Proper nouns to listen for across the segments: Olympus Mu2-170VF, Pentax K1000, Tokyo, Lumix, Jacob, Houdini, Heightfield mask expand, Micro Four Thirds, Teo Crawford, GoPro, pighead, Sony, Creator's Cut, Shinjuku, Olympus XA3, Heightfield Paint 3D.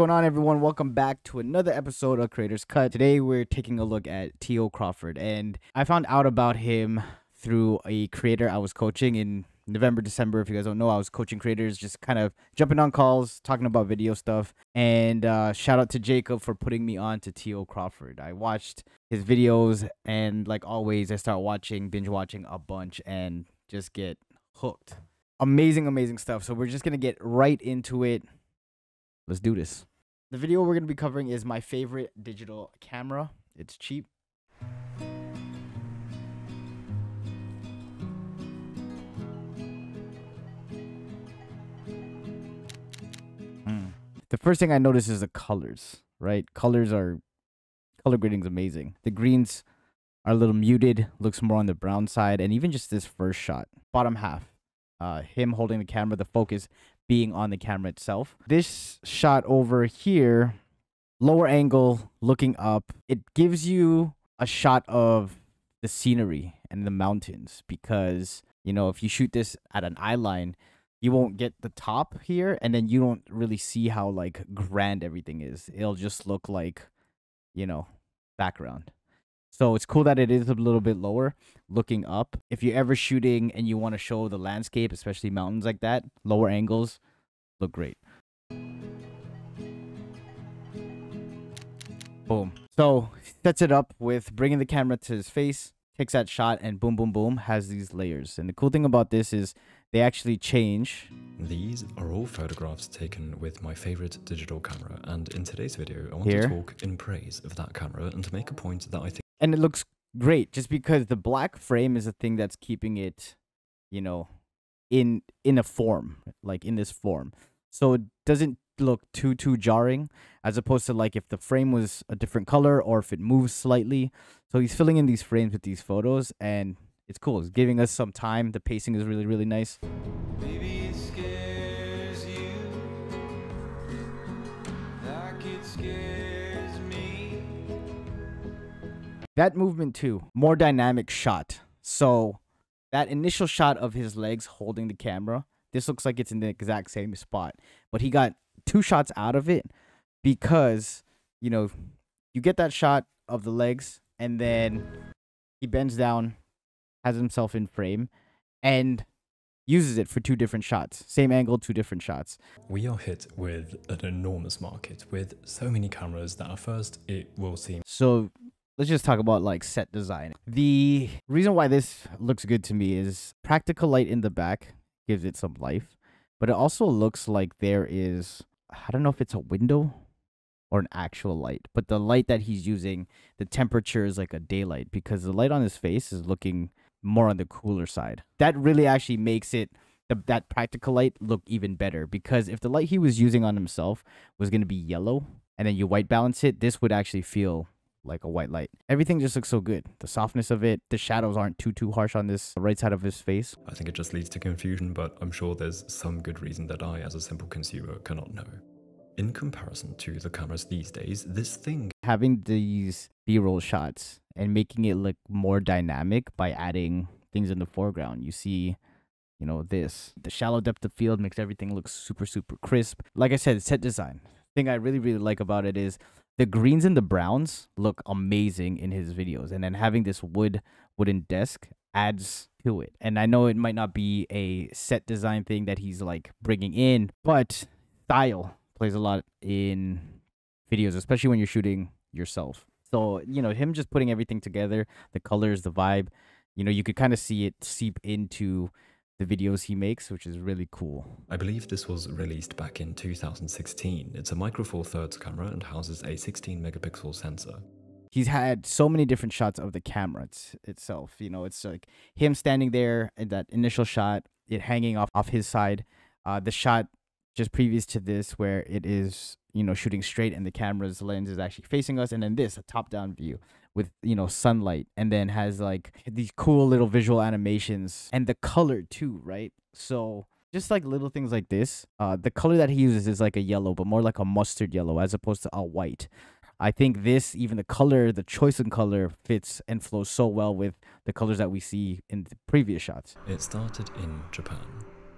What's going on, everyone? Welcome back to another episode of Creator's Cut. Today we're taking a look at Teo Crawford, and I found out about him through a creator I was coaching in November, December. If you guys don't know, I was coaching creators, just kind of jumping on calls, talking about video stuff, and shout out to Jacob for putting me on to Teo Crawford. I watched his videos, and like always, I start binge watching a bunch and just get hooked. Amazing stuff. So we're just gonna get right into it. Let's do this. The video we're going to be covering is my favorite digital camera. It's cheap. The first thing I notice is the colors, right? Color grading's amazing. The greens are a little muted, looks more on the brown side, and even just this first shot, bottom half, him holding the camera, the focus being on the camera itself. This shot over here, lower angle, looking up, it gives you a shot of the scenery and the mountains because, you know, if you shoot this at an eye line, you won't get the top here, and then you don't really see how, like, grand everything is. It'll just look like, you know, background. So it's cool that it is a little bit lower, looking up. If you're ever shooting and you want to show the landscape, especially mountains like that, lower angles look great. Boom. So sets it up with bringing the camera to his face, takes that shot, and boom, boom, boom, has these layers. And the cool thing about this is they actually change. These are all photographs taken with my favorite digital camera. And in today's video, I want to talk in praise of that camera and to make a point that I think. And it looks great just because the black frame is the thing that's keeping it, you know, in a form, like in this form. So it doesn't look too jarring as opposed to like if the frame was a different color or if it moves slightly. So he's filling in these frames with these photos, and it's cool. It's giving us some time. The pacing is really nice. Maybe it scares you like it scares me. That movement too, more dynamic shot. So that initial shot of his legs holding the camera, this looks like it's in the exact same spot. But he got two shots out of it because, you know, you get that shot of the legs and then he bends down, has himself in frame, and uses it for two different shots. Same angle, two different shots. We are hit with an enormous market with so many cameras that at first it will seem... So... Let's just talk about like set design. The reason why this looks good to me is practical light in the back gives it some life, but it also looks like there is, I don't know if it's a window or an actual light, but the light that he's using, the temperature is like a daylight because the light on his face is looking more on the cooler side. That really actually makes it, that practical light look even better because if the light he was using on himself was going to be yellow and then you white balance it, this would actually feel like a white light. Everything just looks so good. The softness of it, the shadows aren't too harsh on this right side of his face. I think it just leads to confusion, but I'm sure there's some good reason that I, as a simple consumer, cannot know. In comparison to the cameras these days, this thing... Having these B-roll shots and making it look more dynamic by adding things in the foreground. You see, you know, this. The shallow depth of field makes everything look super crisp. Like I said, set design. The thing I really like about it is the greens and the browns look amazing in his videos, and then having this wooden desk adds to it. And I know it might not be a set design thing that he's like bringing in, but style plays a lot in videos, especially when you're shooting yourself. So, you know, him just putting everything together, the colors, the vibe, you know, you could kind of see it seep into the videos he makes, which is really cool. I believe this was released back in 2016. It's a Micro Four Thirds camera and houses a 16 megapixel sensor. He's had so many different shots of the camera itself. You know, it's like him standing there in that initial shot, it hanging off his side. The shot just previous to this where it is, you know, shooting straight and the camera's lens is actually facing us. And then this, a top-down view with, you know, sunlight, and then has like these cool little visual animations and the color too, right? So just like little things like this, the color that he uses is like a yellow, but more like a mustard yellow as opposed to a white. I think this, even the color, the choice in color fits and flows so well with the colors that we see in the previous shots. It started in Japan.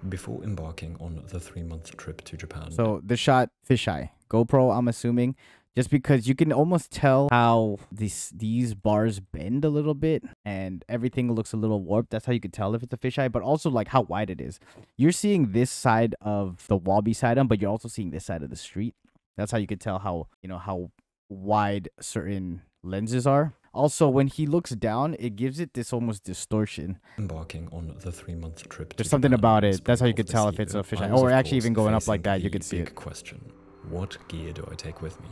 before embarking on the 3-month trip to Japan. So the shot fisheye, GoPro, I'm assuming, just because you can almost tell how these bars bend a little bit and everything looks a little warped. That's how you could tell if it's a fisheye, but also like how wide it is. You're seeing this side of the wall beside them, but you're also seeing this side of the street. That's how you could tell how, you know, how wide certain lenses are. Also, when he looks down, it gives it this almost distortion. Embarking on the 3-month trip. There's something about it. That's how you could tell if it's a fisheye. Or actually even going up like that, you could see it. Big question. What gear do I take with me?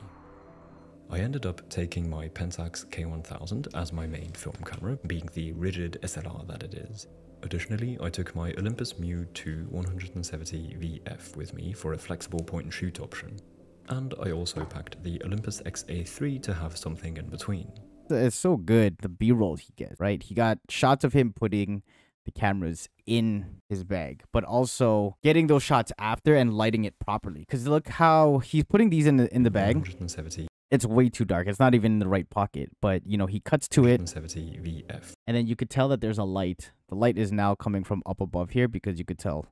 I ended up taking my Pentax K1000 as my main film camera, being the rigid SLR that it is. Additionally, I took my Olympus Mu2-170VF with me for a flexible point-and-shoot option. And I also packed the Olympus XA3 to have something in between. It's so good, the B-roll he gets, right? He got shots of him putting the cameras in his bag, but also getting those shots after and lighting it properly. Because look how he's putting these in the bag. 170. It's way too dark. It's not even in the right pocket. But, you know, he cuts to it. 170 VF. And then you could tell that there's a light. The light is now coming from up above here because you could tell,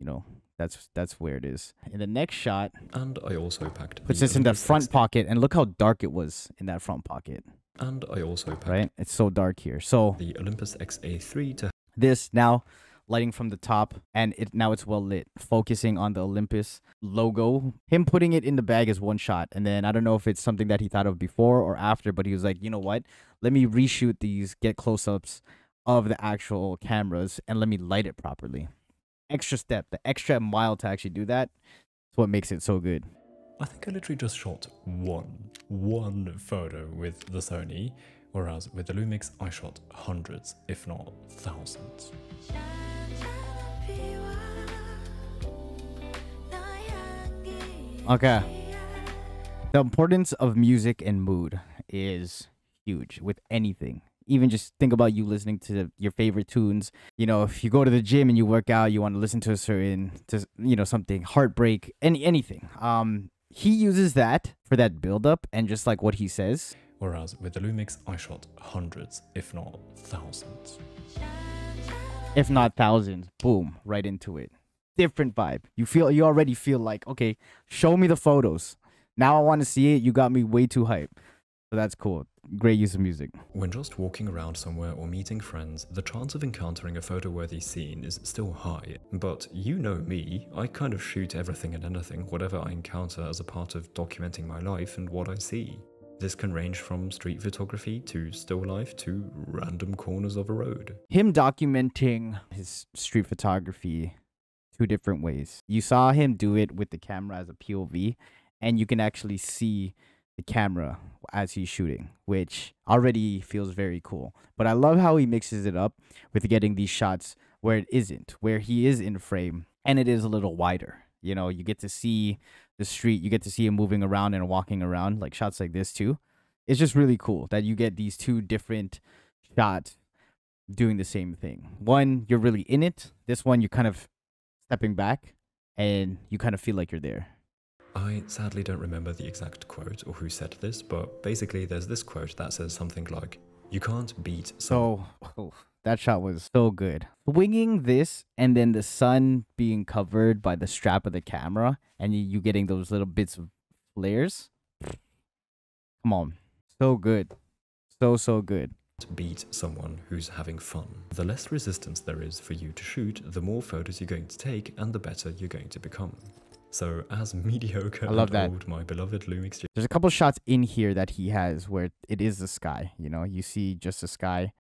you know, that's where it is. In the next shot, and I also packed puts this in the front pocket, and look how dark it was in that front pocket. And I also packed, right? It's so dark here. So the Olympus XA3 to this now lighting from the top, and it now it's well lit, focusing on the Olympus logo. Him putting it in the bag is one shot, and then I don't know if it's something that he thought of before or after, but he was like, you know what? Let me reshoot these, get close-ups of the actual cameras, and let me light it properly. Extra step, the extra mile to actually do that. It's what makes it so good. I think I literally just shot one photo with the Sony, whereas with the Lumix I shot hundreds, if not thousands. Okay. The importance of music and mood is huge with anything. Even just think about you listening to your favorite tunes. You know, if you go to the gym and you work out, you want to listen to a certain, you know, something, heartbreak, anything. He uses that for that buildup and just like what he says. Whereas with the Lumix, I shot hundreds, if not thousands. If not thousands, boom, right into it. Different vibe. You already feel like, okay, show me the photos. Now I want to see it. You got me way too hype. So that's cool. Great use of music. When just walking around somewhere or meeting friends, the chance of encountering a photo-worthy scene is still high. But you know me, I kind of shoot everything and anything, whatever I encounter as a part of documenting my life and what I see. This can range from street photography to still life to random corners of a road. Him documenting his street photography two different ways. You saw him do it with the camera as a POV, and you can actually see the camera as he's shooting, which already feels very cool. But I love how he mixes it up with getting these shots where it isn't, where he is in frame and it is a little wider. You know, you get to see the street, you get to see him moving around and walking around, like shots like this too. It's just really cool that you get these two different shots doing the same thing. One, you're really in it. This one, you're kind of stepping back and you kind of feel like you're there. I sadly don't remember the exact quote or who said this, but basically there's this quote that says something like, you can't beat... Oh, that shot was so good. Swinging this and then the sun being covered by the strap of the camera and you getting those little bits of flares. Come on. So good. So good. To beat someone who's having fun. The less resistance there is for you to shoot, the more photos you're going to take and the better you're going to become. So as mediocre and old, my beloved Lumix. There's a couple shots in here that he has where it is the sky. You know, you see just the sky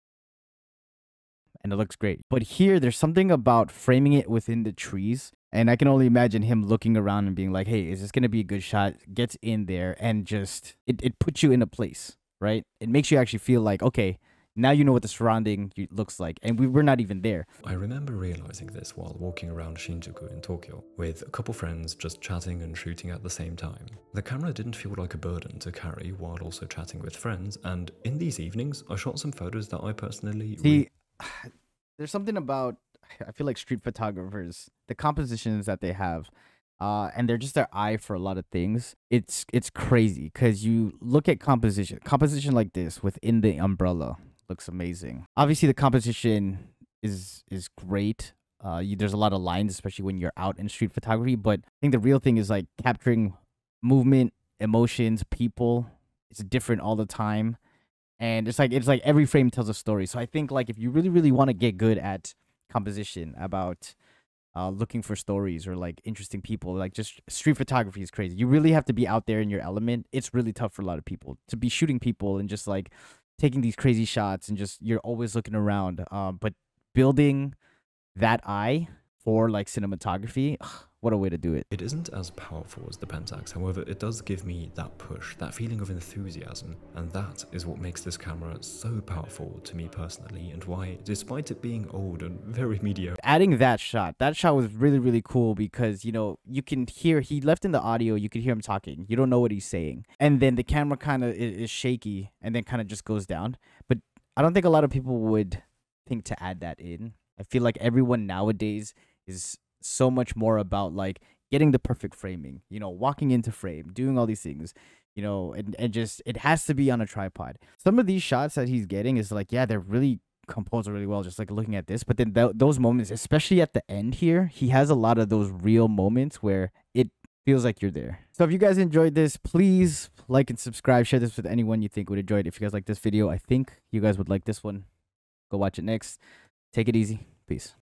and it looks great. But here there's something about framing it within the trees. And I can only imagine him looking around and being like, hey, is this going to be a good shot? Gets in there and just it puts you in a place, right? It makes you actually feel like, okay, now you know what the surrounding looks like, and we were not even there. I remember realizing this while walking around Shinjuku in Tokyo, with a couple friends just chatting and shooting at the same time. The camera didn't feel like a burden to carry while also chatting with friends, and in these evenings, I shot some photos that I personally... See, there's something about, I feel like street photographers, the compositions that they have, and they're just their eye for a lot of things. It's crazy, because you look at composition like this within the umbrella. Looks amazing. Obviously the composition is great, There's a lot of lines, especially when you're out in street photography. But I think the real thing is like capturing movement, emotions, people. It's different all the time. And it's like every frame tells a story. So I think like if you really, really want to get good at composition, about looking for stories or like interesting people, like just street photography is crazy. You really have to be out there in your element. It's really tough for a lot of people to be shooting people and just like taking these crazy shots and just you're always looking around. But building that eye for like cinematography, what a way to do it. It isn't as powerful as the Pentax, however, it does give me that push, that feeling of enthusiasm, and that is what makes this camera so powerful to me personally, and why, despite it being old and very mediocre. Adding that shot was really, really cool because, you know, you can hear, he left in the audio, you can hear him talking, you don't know what he's saying, and then the camera kind of is shaky, and then kind of just goes down, but I don't think a lot of people would think to add that in. I feel like everyone nowadays is so much more about like getting the perfect framing, you know, walking into frame, doing all these things, you know, and just it has to be on a tripod. Some of these shots that he's getting is like, yeah, they're really composed really well, just like looking at this. But then those moments, especially at the end here, he has a lot of those real moments where it feels like you're there. So if you guys enjoyed this, please like and subscribe, share this with anyone you think would enjoy it. If you guys like this video, I think you guys would like this one. Go watch it next. Take it easy. Peace.